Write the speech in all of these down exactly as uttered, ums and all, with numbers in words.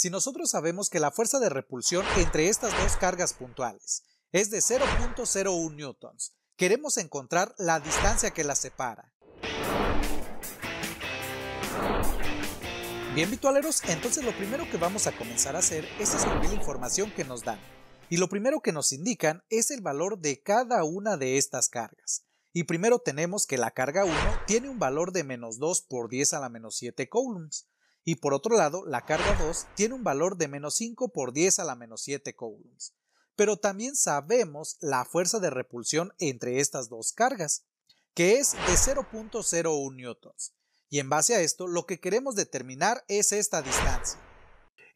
si nosotros sabemos que la fuerza de repulsión entre estas dos cargas puntuales es de cero punto cero uno newtons, queremos encontrar la distancia que las separa. Bien, Vitualeros, entonces lo primero que vamos a comenzar a hacer es escribir la información que nos dan. Y lo primero que nos indican es el valor de cada una de estas cargas. Y primero tenemos que la carga uno tiene un valor de menos dos por diez a la menos siete coulombs. Y por otro lado, la carga dos tiene un valor de menos cinco por diez a la menos siete coulombs. Pero también sabemos la fuerza de repulsión entre estas dos cargas, que es de cero punto cero uno newtons. Y en base a esto, lo que queremos determinar es esta distancia.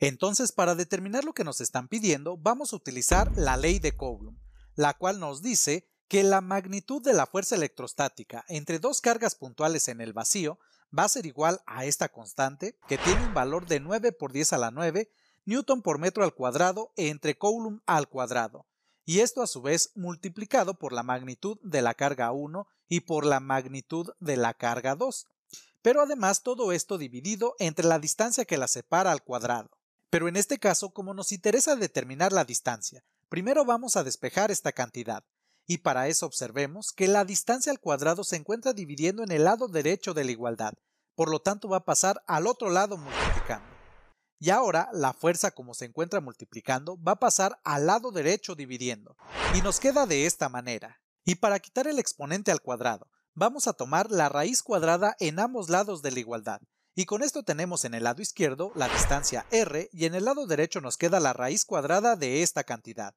Entonces, para determinar lo que nos están pidiendo, vamos a utilizar la ley de Coulomb, la cual nos dice que la magnitud de la fuerza electrostática entre dos cargas puntuales en el vacío va a ser igual a esta constante, que tiene un valor de nueve por diez a la nueve newton por metro al cuadrado entre Coulomb al cuadrado, y esto a su vez multiplicado por la magnitud de la carga uno y por la magnitud de la carga dos, pero además todo esto dividido entre la distancia que la separa al cuadrado. Pero en este caso, como nos interesa determinar la distancia, primero vamos a despejar esta cantidad. Y para eso observemos que la distancia al cuadrado se encuentra dividiendo en el lado derecho de la igualdad, por lo tanto va a pasar al otro lado multiplicando. Y ahora la fuerza, como se encuentra multiplicando, va a pasar al lado derecho dividiendo. Y nos queda de esta manera. Y para quitar el exponente al cuadrado, vamos a tomar la raíz cuadrada en ambos lados de la igualdad. Y con esto tenemos en el lado izquierdo la distancia R y en el lado derecho nos queda la raíz cuadrada de esta cantidad.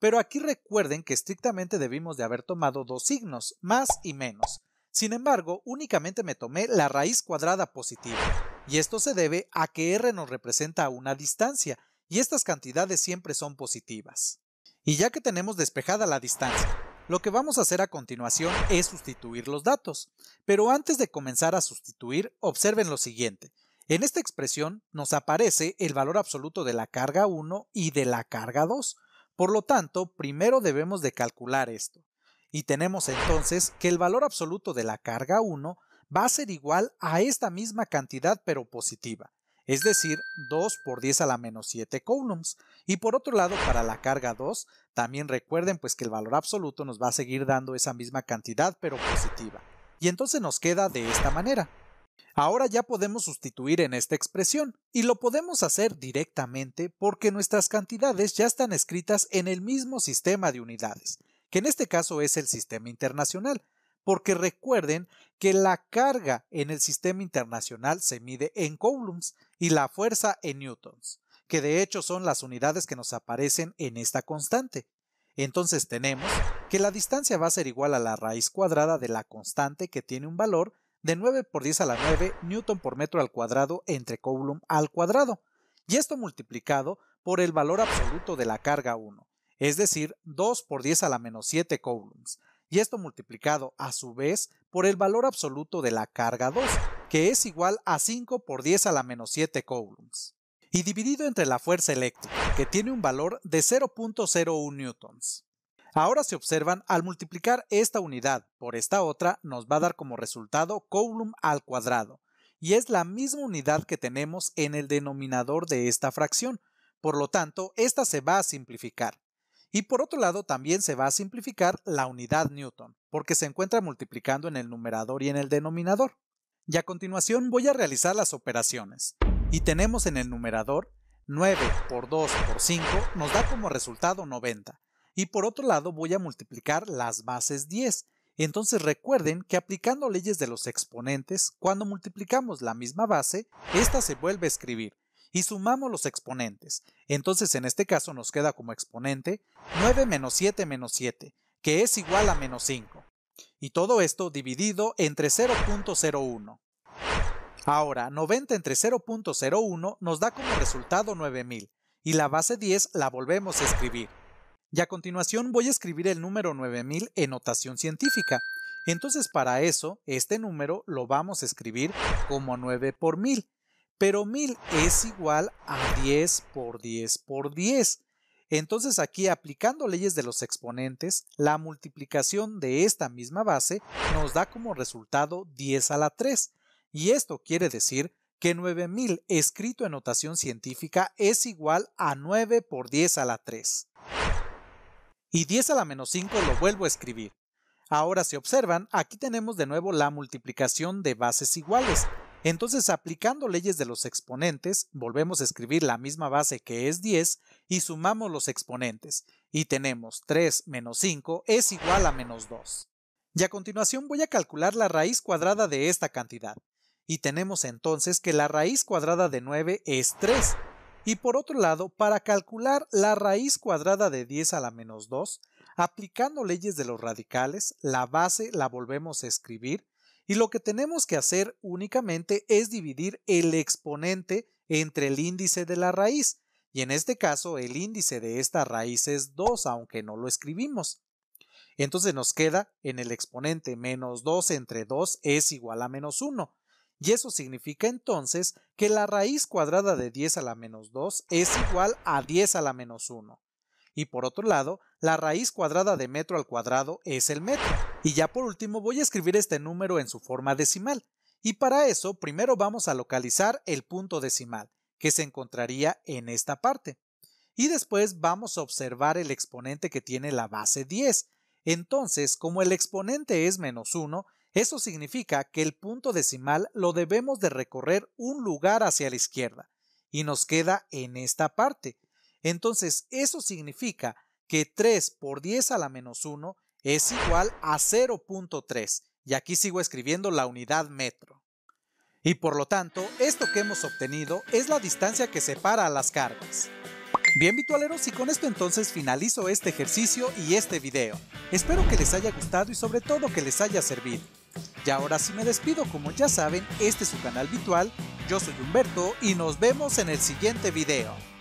Pero aquí recuerden que estrictamente debimos de haber tomado dos signos, más y menos. Sin embargo, únicamente me tomé la raíz cuadrada positiva. Y esto se debe a que R nos representa una distancia y estas cantidades siempre son positivas. Y ya que tenemos despejada la distancia, lo que vamos a hacer a continuación es sustituir los datos, pero antes de comenzar a sustituir, observen lo siguiente. En esta expresión nos aparece el valor absoluto de la carga uno y de la carga dos, por lo tanto, primero debemos de calcular esto. Y tenemos entonces que el valor absoluto de la carga uno va a ser igual a esta misma cantidad pero positiva, es decir, dos por diez a la menos siete coulombs. Y por otro lado, para la carga dos, también recuerden pues que el valor absoluto nos va a seguir dando esa misma cantidad pero positiva. Y entonces nos queda de esta manera. Ahora ya podemos sustituir en esta expresión y lo podemos hacer directamente porque nuestras cantidades ya están escritas en el mismo sistema de unidades, que en este caso es el sistema internacional. Porque recuerden que la carga en el sistema internacional se mide en coulombs y la fuerza en newtons, que de hecho son las unidades que nos aparecen en esta constante. Entonces tenemos que la distancia va a ser igual a la raíz cuadrada de la constante, que tiene un valor de nueve por diez a la nueve newton por metro al cuadrado entre coulomb al cuadrado, y esto multiplicado por el valor absoluto de la carga uno, es decir, dos por diez a la menos siete coulombs. Y esto multiplicado a su vez por el valor absoluto de la carga dos, que es igual a cinco por diez a la menos siete coulombs. Y dividido entre la fuerza eléctrica, que tiene un valor de cero punto cero uno newtons. Ahora si observan, al multiplicar esta unidad por esta otra, nos va a dar como resultado coulomb al cuadrado. Y es la misma unidad que tenemos en el denominador de esta fracción. Por lo tanto, esta se va a simplificar. Y por otro lado también se va a simplificar la unidad newton, porque se encuentra multiplicando en el numerador y en el denominador. Y a continuación voy a realizar las operaciones. Y tenemos en el numerador nueve por dos por cinco nos da como resultado noventa. Y por otro lado voy a multiplicar las bases diez. Entonces recuerden que aplicando leyes de los exponentes, cuando multiplicamos la misma base, esta se vuelve a escribir. Y sumamos los exponentes. Entonces en este caso nos queda como exponente nueve menos siete menos siete, que es igual a menos cinco. Y todo esto dividido entre cero punto cero uno. Ahora, noventa entre cero punto cero uno nos da como resultado nueve mil. Y la base diez la volvemos a escribir. Y a continuación voy a escribir el número nueve mil en notación científica. Entonces para eso, este número lo vamos a escribir como nueve por mil. Pero mil es igual a diez por diez por diez. Entonces aquí, aplicando leyes de los exponentes, la multiplicación de esta misma base nos da como resultado diez a la tres. Y esto quiere decir que nueve mil escrito en notación científica es igual a nueve por diez a la tres. Y diez a la menos cinco lo vuelvo a escribir. Ahora, si observan, aquí tenemos de nuevo la multiplicación de bases iguales. Entonces, aplicando leyes de los exponentes, volvemos a escribir la misma base que es diez y sumamos los exponentes. Y tenemos tres menos cinco es igual a menos dos. Y a continuación voy a calcular la raíz cuadrada de esta cantidad. Y tenemos entonces que la raíz cuadrada de nueve es tres. Y por otro lado, para calcular la raíz cuadrada de diez a la menos dos, aplicando leyes de los radicales, la base la volvemos a escribir. Y lo que tenemos que hacer únicamente es dividir el exponente entre el índice de la raíz, y en este caso el índice de esta raíz es dos, aunque no lo escribimos. Entonces nos queda en el exponente menos dos entre dos es igual a menos uno, y eso significa entonces que la raíz cuadrada de diez a la menos dos es igual a diez a la menos uno. Y por otro lado, la raíz cuadrada de metro al cuadrado es el metro. Y ya por último voy a escribir este número en su forma decimal. Y para eso primero vamos a localizar el punto decimal, que se encontraría en esta parte. Y después vamos a observar el exponente que tiene la base diez. Entonces, como el exponente es menos uno, eso significa que el punto decimal lo debemos de recorrer un lugar hacia la izquierda. Y nos queda en esta parte. Entonces, eso significa que tres por diez a la menos uno es igual a cero punto tres. Y aquí sigo escribiendo la unidad metro. Y por lo tanto, esto que hemos obtenido es la distancia que separa a las cargas. Bien, Vitualeros, y con esto entonces finalizo este ejercicio y este video. Espero que les haya gustado y sobre todo que les haya servido. Y ahora sí me despido, como ya saben, este es su canal Vitual, yo soy Humberto y nos vemos en el siguiente video.